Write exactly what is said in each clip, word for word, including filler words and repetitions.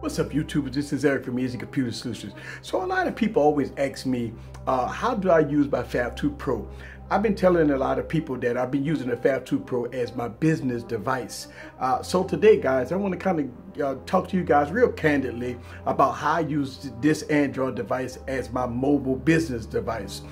What's up, YouTube? This is Eric from Easy Computer Solutions. So a lot of people always ask me, uh, how do I use my Phab two Pro? I've been telling a lot of people that I've been using the Phab two Pro as my business device. Uh, so today, guys, I want to kind of uh, talk to you guys real candidly about how I use this Android device as my mobile business device.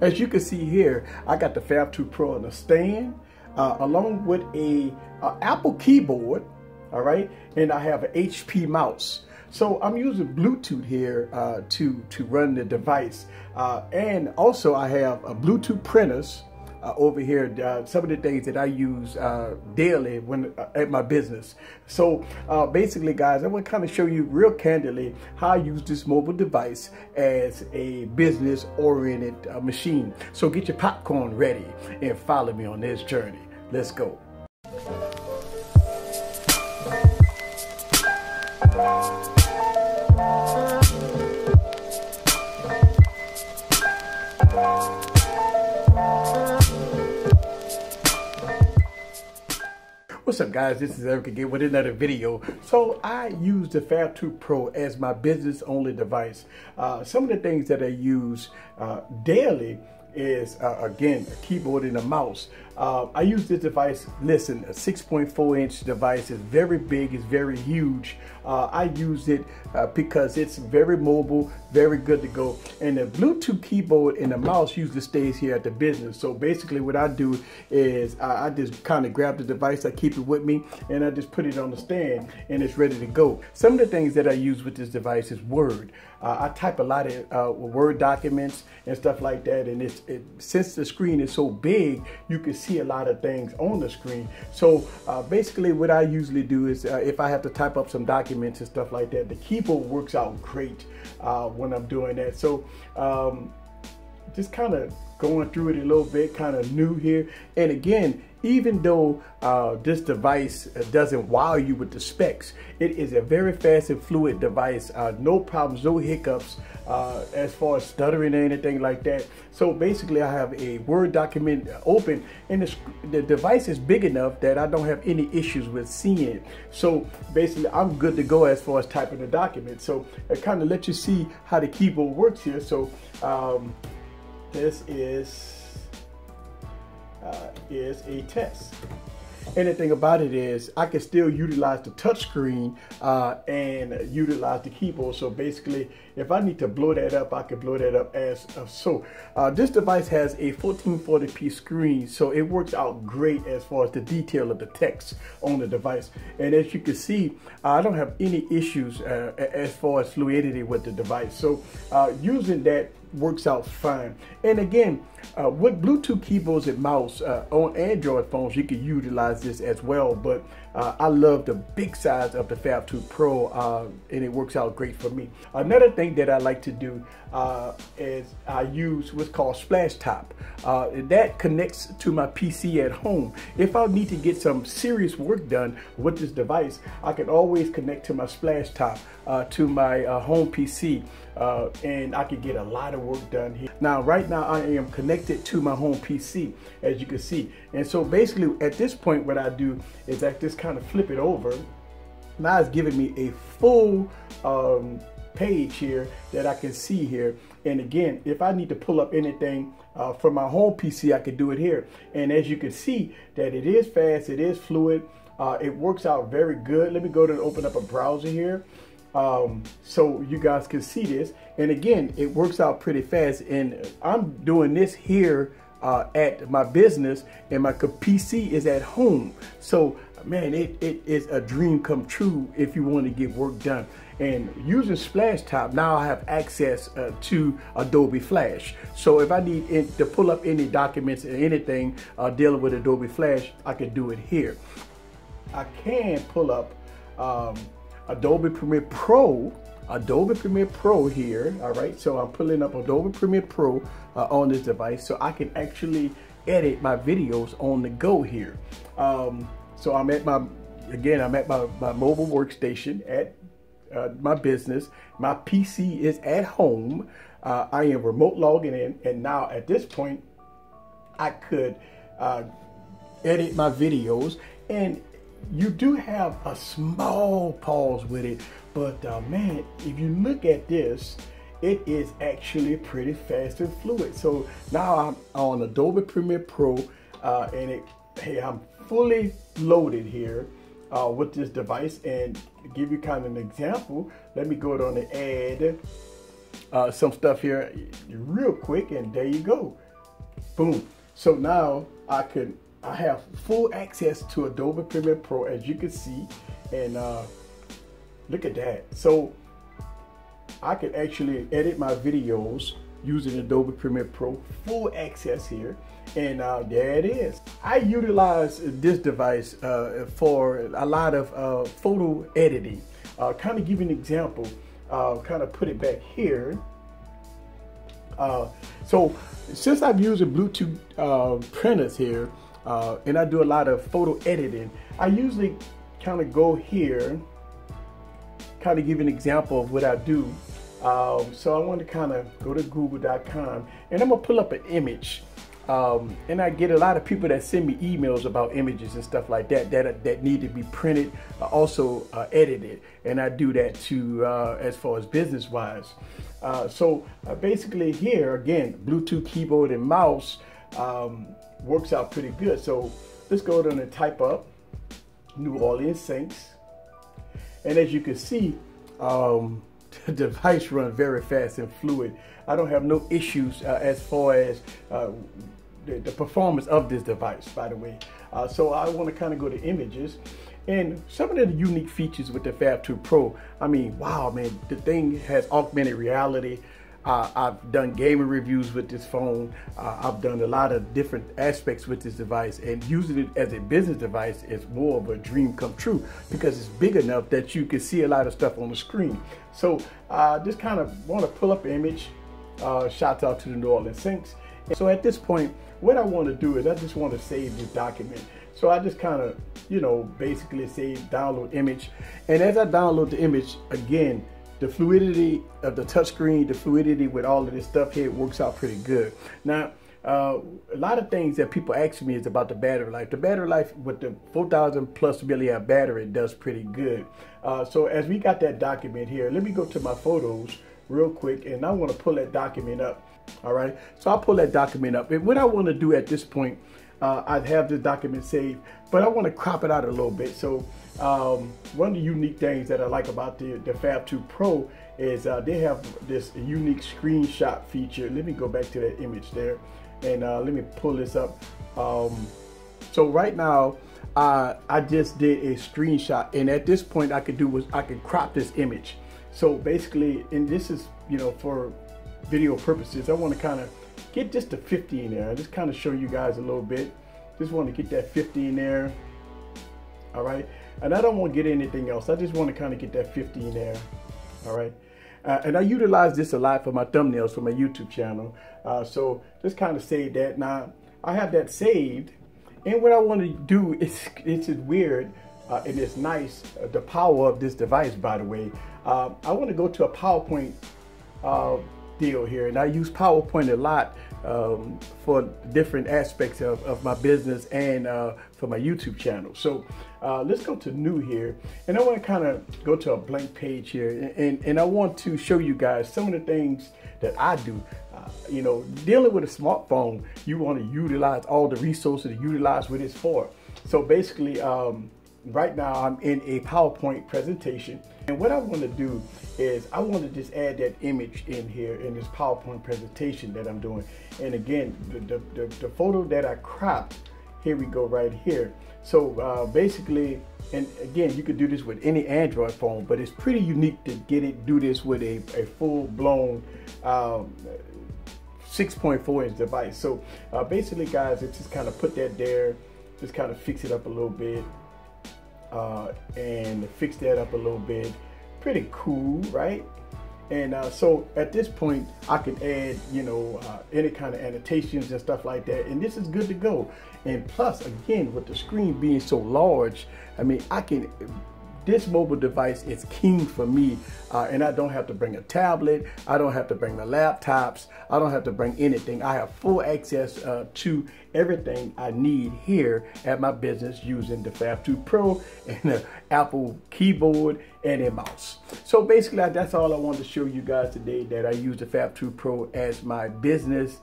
As you can see here, I got the Phab two Pro on a stand, uh, along with a, a Apple keyboard. All right, and I have an H P mouse. So I'm using Bluetooth here uh, to, to run the device. Uh, and also I have a Bluetooth printers uh, over here, uh, some of the things that I use uh, daily when uh, at my business. So uh, basically, guys, I want to kind of show you real candidly how I use this mobile device as a business-oriented uh, machine. So get your popcorn ready and follow me on this journey. Let's go. What's up, guys? This is Eric again with another video. So I use the Phab two Pro as my business only device. Uh, some of the things that I use uh, daily is uh, again, a keyboard and a mouse. Uh, I use this device, listen, a six point four inch device. It's very big, it's very huge. Uh, I use it uh, because it's very mobile, very good to go. And the Bluetooth keyboard and the mouse usually stays here at the business. So basically what I do is I, I just kind of grab the device, I keep it with me, and I just put it on the stand and it's ready to go. Some of the things that I use with this device is Word. Uh, I type a lot of uh, Word documents and stuff like that, and it's, it, since the screen is so big, you can see a lot of things on the screen. So uh, basically what I usually do is uh, if I have to type up some documents and stuff like that, the keyboard works out great uh, when I'm doing that. So um, just kind of going through it a little bit, kind of new here. And again, even though uh, this device doesn't wow you with the specs, it is a very fast and fluid device. Uh, no problems, no hiccups uh, as far as stuttering or anything like that. So basically I have a Word document open, and the, the device is big enough that I don't have any issues with seeing it. So basically I'm good to go as far as typing the document. So it kind of lets you see how the keyboard works here. So um, this is uh, is a test. And the thing about it is I can still utilize the touch screen uh, and utilize the keyboard. So basically if I need to blow that up, I can blow that up as uh, so. Uh, this device has a fourteen forty p screen, so it works out great as far as the detail of the text on the device. And as you can see, I don't have any issues uh, as far as fluidity with the device. So uh, using that works out fine. And again, uh, with Bluetooth keyboards and mouse uh, on Android phones, you can utilize this as well. But uh, I love the big size of the Phab two Pro, uh, and it works out great for me. Another thing that I like to do uh, is I use what's called Splashtop. Uh, that connects to my P C at home. If I need to get some serious work done with this device, I can always connect to my Splashtop uh, to my uh, home P C, uh, and I can get a lot of work done here. Now right now I am connected to my home P C, as you can see. And so basically at this point what I do is I just kind of flip it over. Now it's giving me a full um, page here that I can see here. And again, if I need to pull up anything uh, from my home P C, I can do it here. And as you can see that it is fast, it is fluid, uh, it works out very good. Let me go to open up a browser here. Um, so you guys can see this, and again it works out pretty fast. And I'm doing this here uh, at my business, and my P C is at home. So man, it, it is a dream come true if you want to get work done. And using Splashtop, now I have access uh, to Adobe Flash. So if I need it to pull up any documents or anything uh, dealing with Adobe Flash, I can do it here. I can pull up um, Adobe Premiere Pro, Adobe Premiere Pro here, all right? So I'm pulling up Adobe Premiere Pro uh, on this device, so I can actually edit my videos on the go here. Um, so I'm at my, again, I'm at my, my mobile workstation at uh, my business. My P C is at home. Uh, I am remote logging in, and now at this point, I could uh, edit my videos. And you do have a small pause with it, but uh, man, if you look at this, it is actually pretty fast and fluid. So now I'm on Adobe Premiere Pro, uh, and it, hey, I'm fully loaded here uh, with this device. And to give you kind of an example, let me go down and add uh, some stuff here real quick, and there you go, boom. So now I can, I have full access to Adobe Premiere Pro, as you can see, and uh, look at that. So I can actually edit my videos using Adobe Premiere Pro, full access here, and uh, there it is. I utilize this device uh, for a lot of uh, photo editing. Uh, kind of give you an example, uh, kind of put it back here. Uh, so since I've used Bluetooth uh, printers here, uh, and I do a lot of photo editing, I usually kind of go here, kind of give you an example of what I do. Um, so I want to kind of go to google dot com, and I'm gonna pull up an image, um, and I get a lot of people that send me emails about images and stuff like that that, that need to be printed, uh, also uh, edited, and I do that too, uh, as far as business wise. Uh, so uh, basically here again, Bluetooth keyboard and mouse um, works out pretty good. So let's go down and type up New Orleans Saints, and as you can see, um, the device runs very fast and fluid. I don't have no issues uh, as far as uh, the, the performance of this device, by the way. Uh, so I want to kind of go to images, and some of the unique features with the Phab two Pro. I mean, wow, man, the thing has augmented reality. Uh, I've done gaming reviews with this phone. Uh, I've done a lot of different aspects with this device, and using it as a business device is more of a dream come true, because it's big enough that you can see a lot of stuff on the screen. So I uh, just kind of want to pull up an image. Uh, shout out to the New Orleans Saints. And so at this point, what I want to do is I just want to save this document. So I just kind of, you know, basically save, download image. And as I download the image, again, the fluidity of the touchscreen, the fluidity with all of this stuff here, it works out pretty good. Now, uh, a lot of things that people ask me is about the battery life. The battery life with the four thousand plus milliamp battery does pretty good. Uh, so as we got that document here, let me go to my photos real quick, and I want to pull that document up. All right, so I'll pull that document up. And what I want to do at this point, uh, I have this document saved, but I want to crop it out a little bit. So um, one of the unique things that I like about the, the Phab two Pro is uh, they have this unique screenshot feature. Let me go back to that image there, and uh, let me pull this up. Um, so right now, uh, I just did a screenshot, and at this point, I could do was I could crop this image. So basically, and this is, you know, for video purposes, I want to kind of get just the fifty in there. I just kind of show you guys a little bit. Just want to get that fifty in there. All right, and I don't want to get anything else. I just want to kind of get that fifty in there. All right, uh, and I utilize this a lot for my thumbnails for my YouTube channel. Uh, so just kind of save that. Now I have that saved, and what I want to do is, it's weird. Uh, and it's nice, uh, the power of this device, by the way. Uh, I want to go to a PowerPoint uh, deal here, and I use PowerPoint a lot um, for different aspects of, of my business and uh, for my YouTube channel. So uh, let's go to new here, and I want to kind of go to a blank page here, and, and, and I want to show you guys some of the things that I do. Uh, you know, dealing with a smartphone, you want to utilize all the resources to utilize what it's for. So basically, um, right now I'm in a PowerPoint presentation, and what I want to do is I want to just add that image in here in this PowerPoint presentation that I'm doing. And again, the, the, the photo that I cropped, here we go right here. So uh, basically, and again, you could do this with any Android phone, but it's pretty unique to get it, do this with a, a full-blown um, six point four inch device. So uh, basically, guys, it just kind of put that there, just kind of fix it up a little bit. Uh, and fix that up a little bit. Pretty cool, right? And uh, so at this point, I can add, you know, uh, any kind of annotations and stuff like that, and this is good to go. And plus, again, with the screen being so large, I mean, I can This mobile device is king for me, uh, and I don't have to bring a tablet, I don't have to bring the laptops, I don't have to bring anything. I have full access uh, to everything I need here at my business using the Phab two Pro and the Apple keyboard and a mouse. So basically, that's all I wanted to show you guys today, that I use the Phab two Pro as my business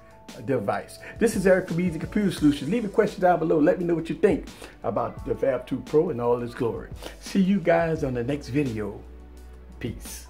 device. This is Eric from Easy Computer Solutions. Leave a question down below. Let me know what you think about the Phab two Pro and all its glory. See you guys on the next video. Peace.